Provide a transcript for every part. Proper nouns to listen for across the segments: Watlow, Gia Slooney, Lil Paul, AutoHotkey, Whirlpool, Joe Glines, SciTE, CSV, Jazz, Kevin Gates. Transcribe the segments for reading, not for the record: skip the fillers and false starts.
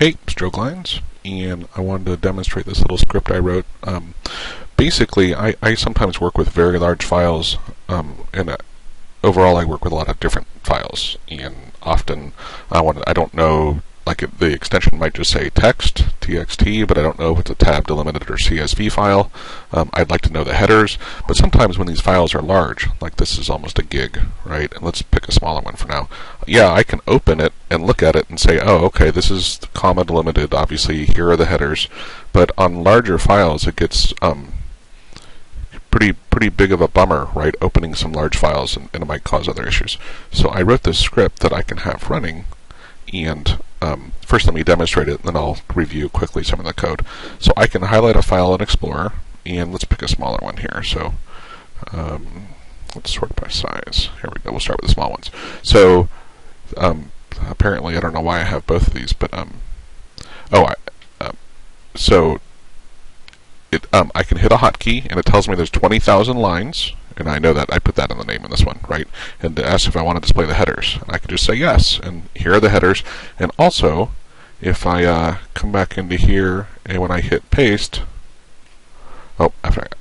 Hey, it's Joe Glines, and I wanted to demonstrate this little script I wrote. Basically, I sometimes work with very large files, and overall I work with a lot of different files, and often I don't know, like the extension might just say text, txt, but I don't know if it's a tab, delimited, or CSV file. I'd like to know the headers, but sometimes when these files are large, like this is almost a gig, right? And let's pick a smaller one for now. Yeah, I can open it and look at it and say, oh, okay, this is comma delimited, obviously, here are the headers, but on larger files it gets pretty big of a bummer, right? Opening some large files, and it might cause other issues. So I wrote this script that I can have running, and first let me demonstrate it, and then I'll review quickly some of the code. So I can highlight a file in Explorer, and let's pick a smaller one here. So let's sort by size. Here we go. We'll start with the small ones. So apparently, I don't know why I have both of these, but I can hit a hotkey, and it tells me there's 20,000 lines, and I know that I put that in the name of this one, right? And it asks if I want to display the headers, and I can just say yes, and here are the headers. And also, if I come back into here, and when I hit paste, oh,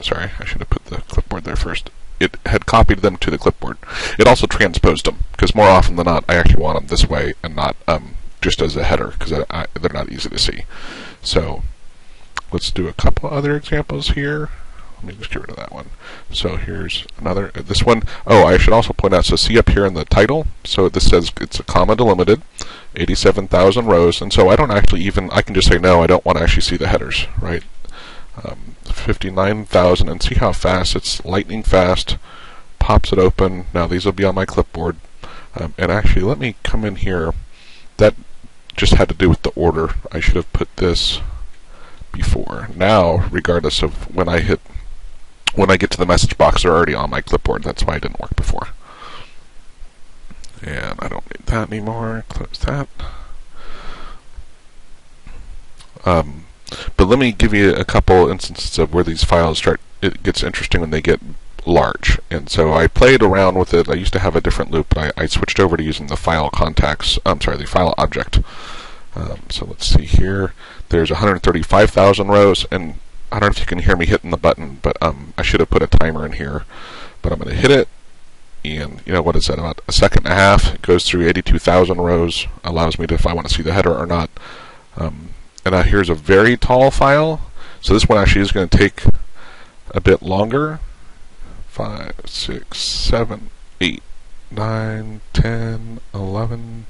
sorry, I should have put the clipboard there first. It had copied them to the clipboard. It also transposed them, because more often than not, I actually want them this way and not just as a header, because they're not easy to see. So let's do a couple other examples here. Let me just get rid of that one. So here's another, this one. Oh, I should also point out, so see up here in the title, so this says it's a comma delimited, 87,000 rows, and so I don't actually even, I can just say no, I don't want to actually see the headers, right? 59,000, and see how fast, it's lightning fast, pops it open. Now these will be on my clipboard. And actually, let me come in here. That just had to do with the order. I should have put this before. Now, regardless of when I get to the message box, they're already on my clipboard. That's why it didn't work before. And I don't need that anymore. Close that. But let me give you a couple instances of where these files start. It gets interesting when they get large. And so I played around with it. I used to have a different loop, but I switched over to using the file contacts. I'm sorry, the file object. So let's see here. There's 135,000 rows, and I don't know if you can hear me hitting the button, but I should have put a timer in here. But I'm going to hit it, and you know what is that? About a second and a half. It goes through 82,000 rows. Allows me to, if I want to see the header or not. And now here's a very tall file. So this one actually is going to take a bit longer. 5, 6, 7, 8, 9, 10, 11.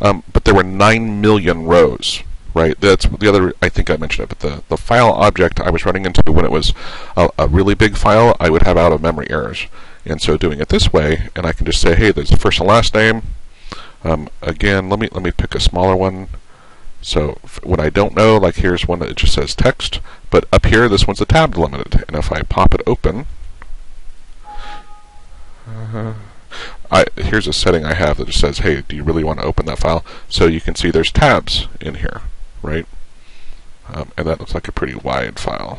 But there were 9 million rows, right? That's the other, I think I mentioned it, but the file object I was running into when it was a really big file, I would have out of memory errors. And so doing it this way, and I can just say, hey, there's the first and last name. Again, let me pick a smaller one. So when I don't know, like here's one that just says text, but up here, this one's a tab delimited. And if I pop it open, here's a setting I have that just says, hey, do you really want to open that file? So you can see there's tabs in here, right? And that looks like a pretty wide file.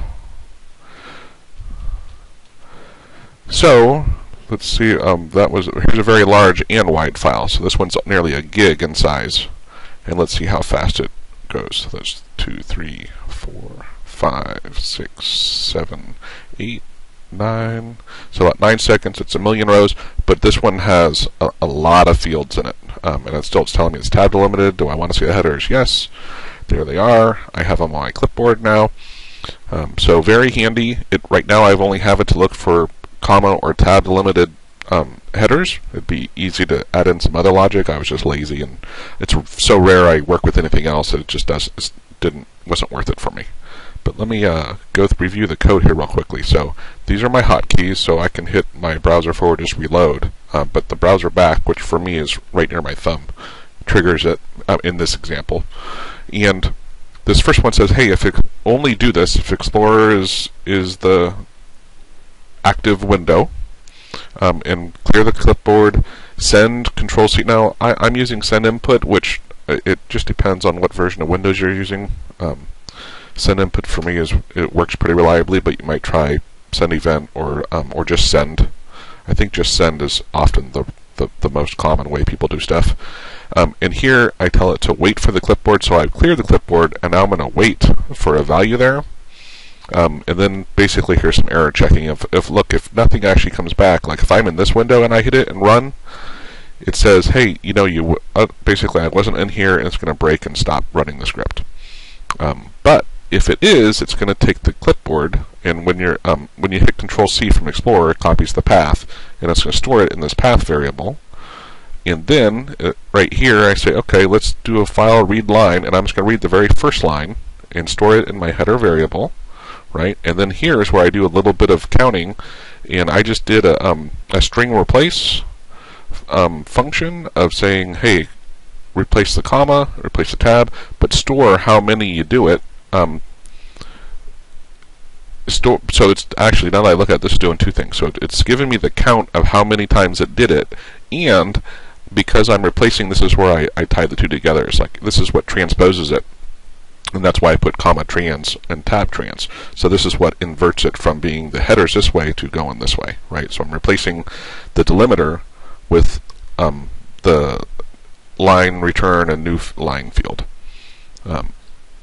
So let's see, here's a very large and wide file. So this one's nearly a gig in size. And let's see how fast it goes. So that's 2, 3, 4, 5, 6, 7, 8, 9, so about 9 seconds. It's a million rows, but this one has a lot of fields in it, and it's telling me it's tab delimited. Do I want to see the headers? Yes, there they are. I have them on my clipboard now. So very handy. Right now I only have it to look for comma or tab delimited headers. It'd be easy to add in some other logic. I was just lazy, and it's so rare I work with anything else that it just wasn't worth it for me. But let me go review the code here real quickly. So these are my hotkeys, so I can hit my browser forward, just reload. But the browser back, which for me is right near my thumb, triggers it in this example. And this first one says, hey, if it only do this, if Explorer is the active window, and clear the clipboard, send Control C. Now I'm using send input, which it just depends on what version of Windows you're using. Send input for me it works pretty reliably, but you might try send event or just send. I think just send is often the the most common way people do stuff. And here I tell it to wait for the clipboard, so I've cleared the clipboard, and now I'm going to wait for a value there. And then basically here's some error checking. If nothing actually comes back, like if I'm in this window and I hit it and run, it says, hey, you know, you basically I wasn't in here, and it's going to break and stop running the script. But if it is, it's going to take the clipboard, and when you hit Control C from Explorer, it copies the path, and it's going to store it in this path variable. And then right here, I say, okay, let's do a file read line, and I'm just going to read the very first line and store it in my header variable, right? And then here's where I do a little bit of counting, and I just did a string replace function of saying, hey, replace the comma, replace the tab, but store how many you do it. So it's actually, now that I look at it, this is doing two things. So it's giving me the count of how many times it did it, and because I'm replacing, this is where I tie the two together. It's like this is what transposes it, and that's why I put comma trans and tab trans. So this is what inverts it from being the headers this way to going this way, right? So I'm replacing the delimiter with the line return and new line field.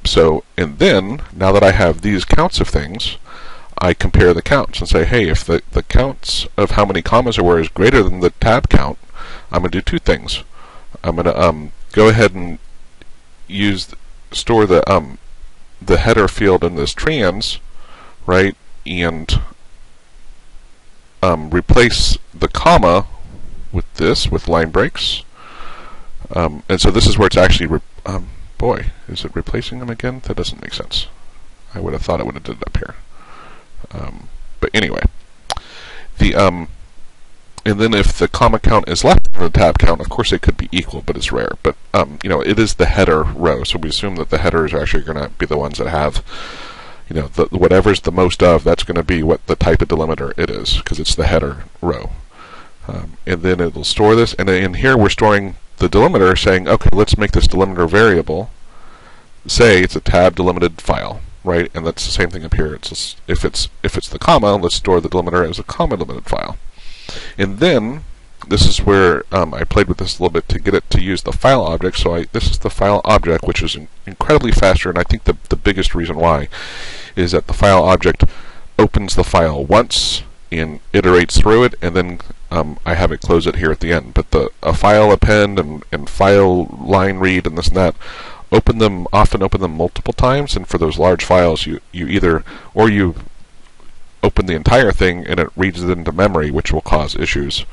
So, and then, now that I have these counts of things, I compare the counts and say, hey, if the counts of how many commas there were is greater than the tab count, I'm going to do two things. I'm going to go ahead and store the header field in this trans, right, and replace the comma with this, with line breaks. And so this is where it's actually boy, is it replacing them again? That doesn't make sense. I would have thought it would have did it up here. But anyway, and then if the comma count is less than the tab count, of course it could be equal, but it's rare. But you know, it is the header row, so we assume that the headers are actually going to be the ones that have, you know, whatever's the most of. That's going to be what the type of delimiter it is, because it's the header row. And then it'll store this, and in here we're storing the delimiter, saying, okay, let's make this delimiter variable. Say it's a tab delimited file, right? And that's the same thing up here. It's just, if it's the comma, let's store the delimiter as a comma delimited file. And then this is where I played with this a little bit to get it to use the file object. So this is the file object, which is incredibly faster, and I think the biggest reason why is that the file object opens the file once and iterates through it, and then I have it close it here at the end. But a file append and file line read and this and that, often open them multiple times, and for those large files you either, or you open the entire thing and it reads it into memory, which will cause issues,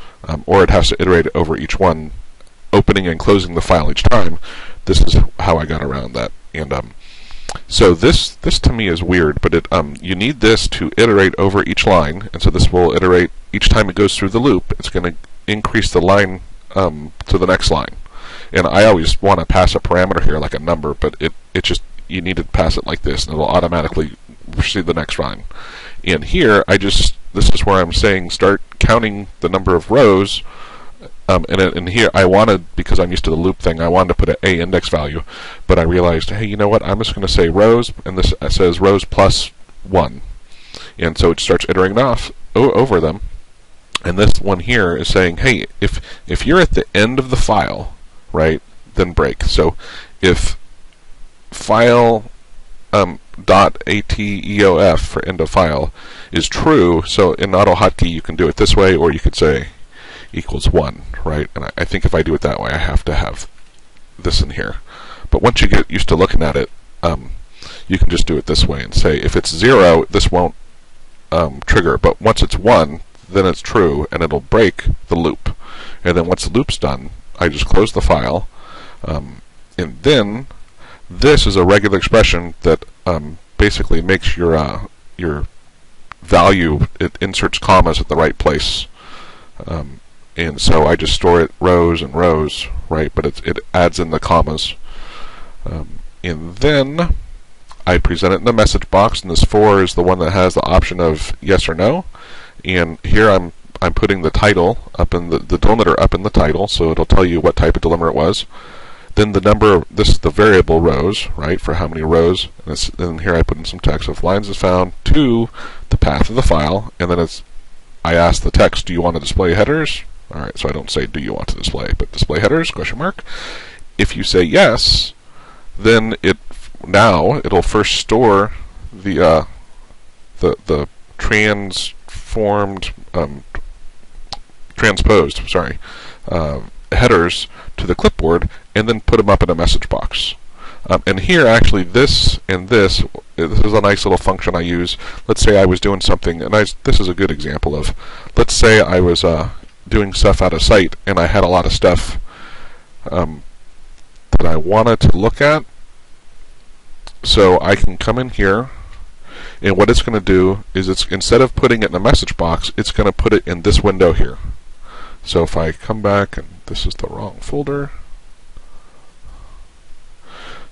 or it has to iterate over each one, opening and closing the file each time. This is how I got around that. And so this to me is weird, but you need this to iterate over each line, and so this will iterate each time it goes through the loop. It's going to increase the line to the next line, and I always want to pass a parameter here like a number, but it just, you need to pass it like this, and it'll automatically proceed the next line. And here this is where I'm saying start counting the number of rows. And here I wanted, because I'm used to the loop thing, I wanted to put an A index value, but I realized, hey, you know what, I'm just going to say rows, and this says rows plus 1, and so it starts iterating over them. And this one here is saying, hey, if you're at the end of the file, right, then break. So if file .ateof for end of file is true, so in AutoHotkey you can do it this way, or you could say equals 1, right? And I think if I do it that way, I have to have this in here. But once you get used to looking at it, you can just do it this way and say if it's 0, this won't trigger, but once it's 1, then it's true, and it'll break the loop. And then once the loop's done, I just close the file, and then this is a regular expression that basically makes your value, it inserts commas at the right place. And so I just store it rows and rows, right? But it adds in the commas, and then I present it in the message box. And this 4 is the one that has the option of yes or no. And here I'm putting the title up in the delimiter up in the title, so it'll tell you what type of delimiter it was. Then the number, this is the variable rows, right? For how many rows. And here I put in some text. If lines is found to the path of the file, and then I ask the text, do you want to display headers? All right, so I don't say do you want to display, but display headers, question mark. If you say yes, then it'll first store the transposed headers to the clipboard and then put them up in a message box. And here, actually, this is a nice little function I use. Let's say I was doing something, and this is a good example of, let's say I was doing stuff out of SciTE, and I had a lot of stuff that I wanted to look at. So I can come in here, and what it's going to do is, instead of putting it in a message box, it's going to put it in this window here. So if I come back, and this is the wrong folder.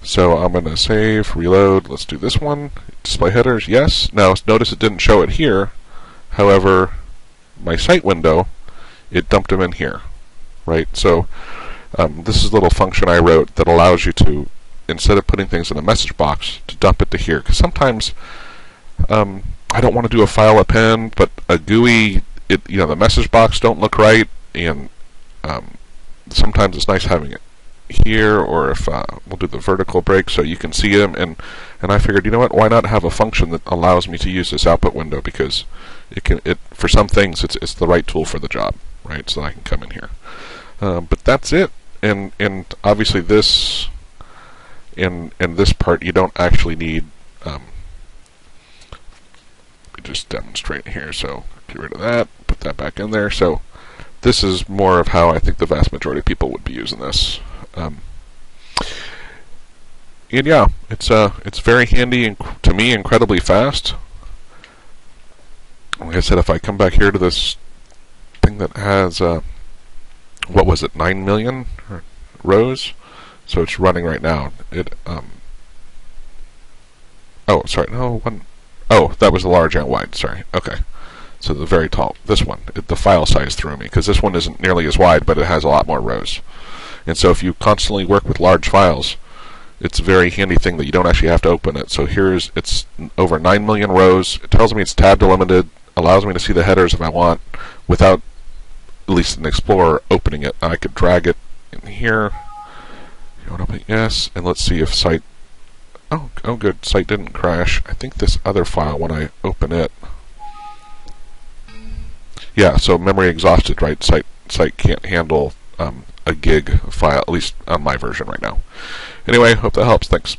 So I'm going to save, reload, let's do this one, display headers, yes. Now notice it didn't show it here, however, my SciTE window, it dumped them in here, right? So this is a little function I wrote that allows you to, instead of putting things in a message box, to dump it to here. Because sometimes I don't want to do a file append, but a GUI, the message box don't look right, and sometimes it's nice having it here, or if we'll do the vertical break so you can see them, and I figured, you know what, why not have a function that allows me to use this output window, because it for some things it's the right tool for the job, right? So I can come in here, but that's it, and obviously this and this part you don't actually need. Let me just demonstrate here. So get rid of that, put that back in there. So this is more of how I think the vast majority of people would be using this. And yeah, it's very handy and to me incredibly fast. Like I said, if I come back here to this thing that has 9 million rows, so it's running right now. Oh, sorry, no one. Oh, that was the large and wide. Sorry. Okay. So the very tall, this one, the file size threw me, because this one isn't nearly as wide, but it has a lot more rows. And so if you constantly work with large files, it's a very handy thing that you don't actually have to open it. So here's, it's over 9 million rows. It tells me it's tab delimited, allows me to see the headers if I want, without, at least in Explorer, opening it. I could drag it in here. You want to open it? Yes. And let's see if SciTE, oh good, SciTE didn't crash. I think this other file, when I open it, yeah, so memory exhausted, right? SciTE can't handle a gig file, at least on my version right now. Anyway, hope that helps. Thanks.